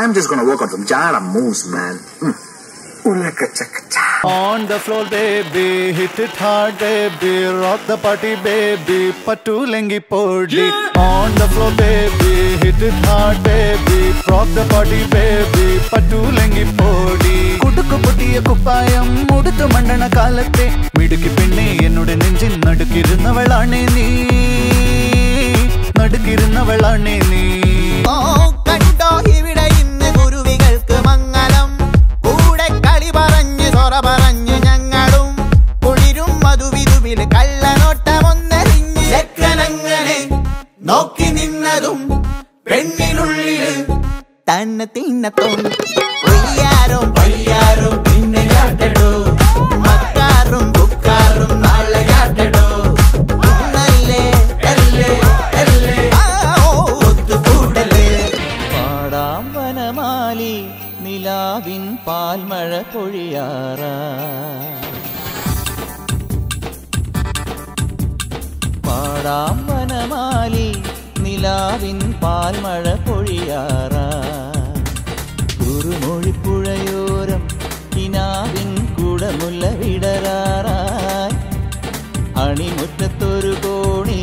I'm just gonna work on some Jara moves, man. On the floor, baby, hit it hard, baby, rock the party, baby, patulengi podi. On the floor, baby, hit it hard, baby, rock the party, baby, patulengi podi. Kudukku puttiya kuppayam, muduthu mandana kalatte, midukki pinne ennude nenjin nadukirunnavalane nee, nadukirunnavalane nee. Oh, kando ivide inne guruvigalkku mangalam. Tanna tinna ton, bayaro, tinne yadado, makkarum, nalla yadado, elle, oh, oddu koodale, paadam vanamali, nilavin palmala poliyara, paadam vanamali. நிலாவின் பால்மழை பொழியாரா குருமொழி புழையோரம் கினாவின் கூடமுள்ள விடராராய் அணிமுற்றத்தொரு கோணி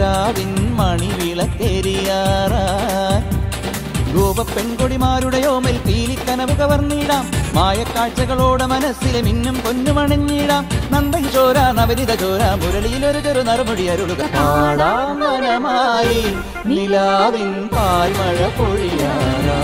ராவின் மணிவில தெரியாராய் கோப பெண்கொடி மாருடையோமில் பீலி கனவு கவர்ந்திடாம் மாயக்காட்சிகளோட മനസ്സിലെ മിന്നും പൊന്നുമണഞ്ഞിടാം നന്ദൻ ചോര നവരിത ചോര മുരളിയിൽ ഒരു ചെറു നറുമുടി അരുളുക പാടാമനമായി നിലാവിൻ പാൽമഴ പൊഴിയാനാ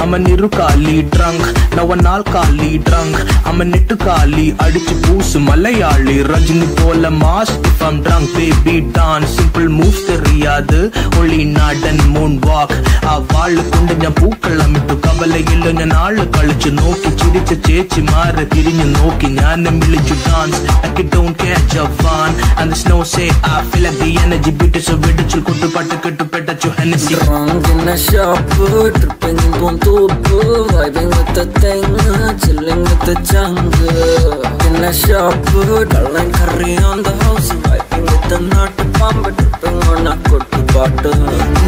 I'm a nirukali drunk, now an alkali drunk. I'm a nittukali, adichu poosu malayali. Rajini pola mask if I'm drunk, baby dance. Simple moves theriyadu, only nadan moonwalk. Aa vaalu kondu njan pookalam ittu kavalaiyilla njan aalu kalichu nokki chidicha chechi maara thirinju nokki njanam milichu dance. Like I don't catch a van and the snow say I feel like the energy beat so vidichu kottu pattukettu petachu Hennessy. Drunk in a shop, tripping. Boom boom boom, vibing with the thing, chilling with the jungle. In a shop, dull and curry on the house, vibing with the nut bomb, dripping on a good bottle.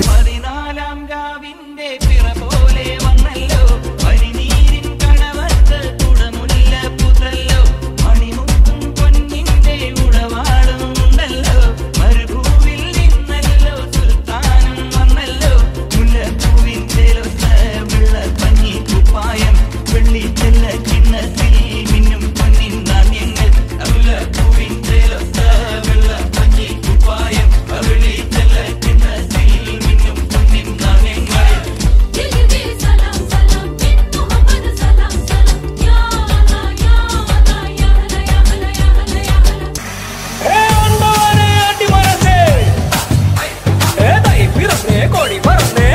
Varinalam gavinde pirapole vannallo, varineerin kanavathu kudamulla puthallo, manimukkun ponninte udavaadum undallo, maruvil ninnallo sultanam vannallo, mullapoovin thelo. பாயம் வெள்ளி தெல்ல கிண்ணத்தில் மின்னும் பன்னின் தானியங்கள் அருள பூவின் தேலத்த வெள்ள பஞ்சி பாயம் வெள்ளி தெல்ல கிண்ணத்தில் மின்னும் பன்னின் தானியங்கள் ஜில்ஜில் சலாம் சலாம் பின் முஹம்மது சலாம் சலாம் யா அல்லா யா அல்லா யா அல்லா யா அல்லா யா அல்லா ஹே அன்பவரே ஆட்டி மரசே ஹே தாய் பிரஸ்னே கோடி மரசே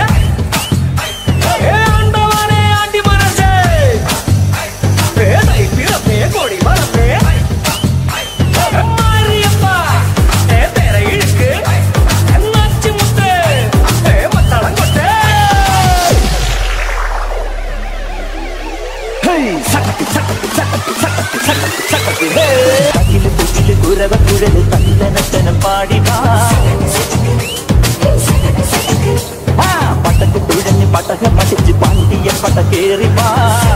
பட்டக்கு துழனி பட்டக மடிச்சு பாண்டிய பட்டக்கேறிவா